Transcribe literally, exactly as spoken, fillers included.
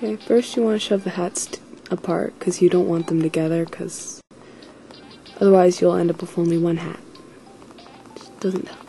Okay, first you want to shove the hats apart because you don't want them together, because otherwise you'll end up with only one hat. It just doesn't help.